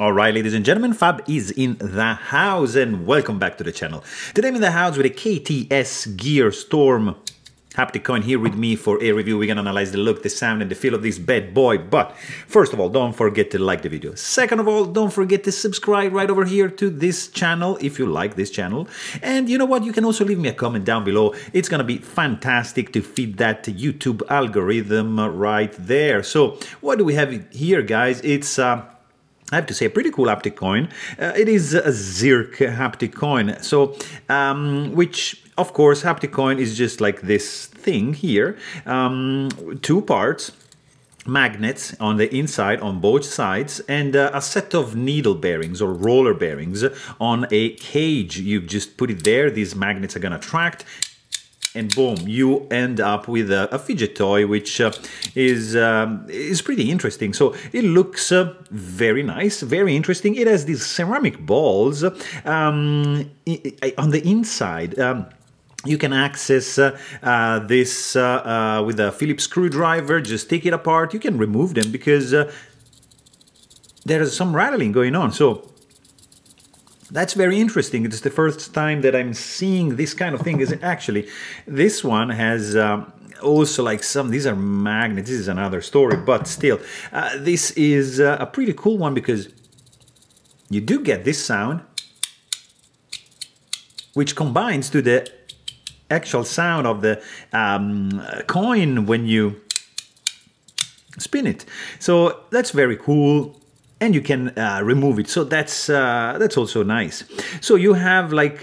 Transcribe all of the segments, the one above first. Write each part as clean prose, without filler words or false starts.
All right, ladies and gentlemen, Fab is in the house and welcome back to the channel. Today I'm in the house with a KTS Gear Storm Haptic Coin here with me for a review. We're gonna analyze the look, the sound, and the feel of this bad boy. But first of all, don't forget to like the video. Second of all, don't forget to subscribe right over here to this channel if you like this channel. And you know what? You can also leave me a comment down below. It's gonna be fantastic to feed that YouTube algorithm right there. So what do we have here, guys? It's I have to say, a pretty cool haptic coin. It is a Zirk haptic coin. So, which, of course, haptic coin is just like this thing here. Two parts, magnets on the inside, on both sides, and a set of needle bearings or roller bearings on a cage. You just put it there. These magnets are going to attract. And boom, you end up with a fidget toy, which is pretty interesting. So it looks very nice, very interesting. It has these ceramic balls on the inside. You can access this with a Phillips screwdriver. Just take it apart. You can remove them because there is some rattling going on. So that's very interesting. It's the first time that I'm seeing this kind of thing. Is actually, this one has also like some, these are magnets, this is another story, but still, this is a pretty cool one because you do get this sound, which combines to the actual sound of the coin when you spin it. So that's very cool. And you can remove it, so that's also nice. So you have like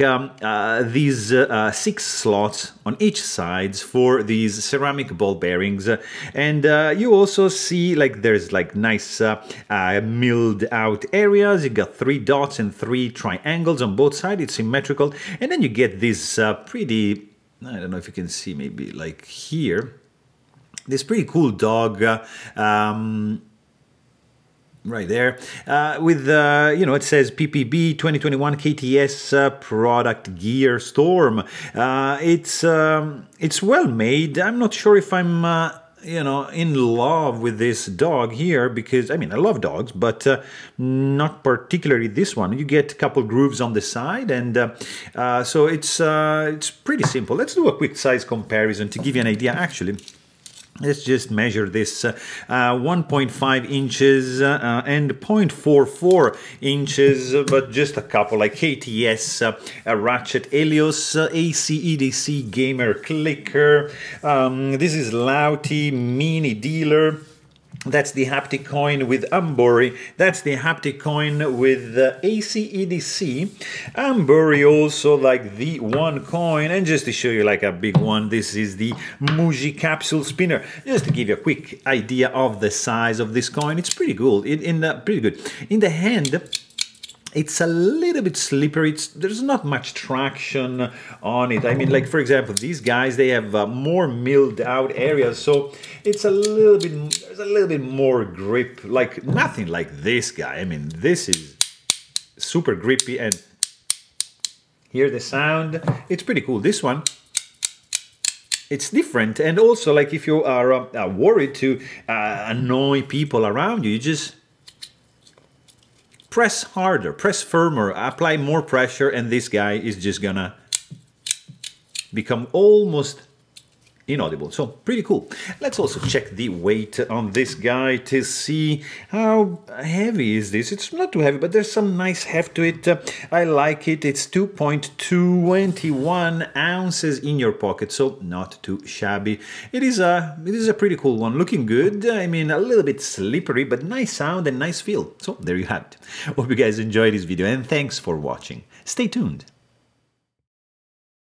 these 6 slots on each sides for these ceramic ball bearings, and you also see like there's like nice milled out areas. You got 3 dots and 3 triangles on both sides. It's symmetrical, and then you get this pretty, I don't know if you can see, maybe like here, this pretty cool dog. Right there, with, you know, it says PPB 2021 KTS product Gear Storm. It's well made. I'm not sure if I'm, you know, in love with this dog here because, I mean, I love dogs, but not particularly this one. You get a couple grooves on the side, and so it's pretty simple. Let's do a quick size comparison to give you an idea, actually. Let's just measure this 1.5 inches and 0.44 inches, but just a couple, like KTS, Ratchet Helios, AceDC Gamer Clicker. This is Louty Mini Dealer. That's the haptic coin with Amboli. That's the haptic coin with AceDC. Amboli also like the one coin. And just to show you like a big one, this is the Muji capsule spinner. Just to give you a quick idea of the size of this coin, it's pretty cool. Pretty good in the hand. It's a little bit slippery. There's not much traction on it. I mean, like, for example, these guys, they have more milled out areas, so it's a little bit, there's a little bit more grip, like nothing like this guy. I mean, this is super grippy, and hear the sound. It's pretty cool. This one, it's different. And also, like, if you are worried to annoy people around you, you just press harder, press firmer, apply more pressure, and this guy is just gonna become almost inaudible. So pretty cool. Let's also check the weight on this guy to see how heavy is this. It's not too heavy, but there's some nice heft to it. I like it. It's 2.21 ounces in your pocket, so not too shabby. It is a pretty cool one. Looking good. I mean, a little bit slippery, but nice sound and nice feel. So there you have it. Hope you guys enjoyed this video, and thanks for watching. Stay tuned.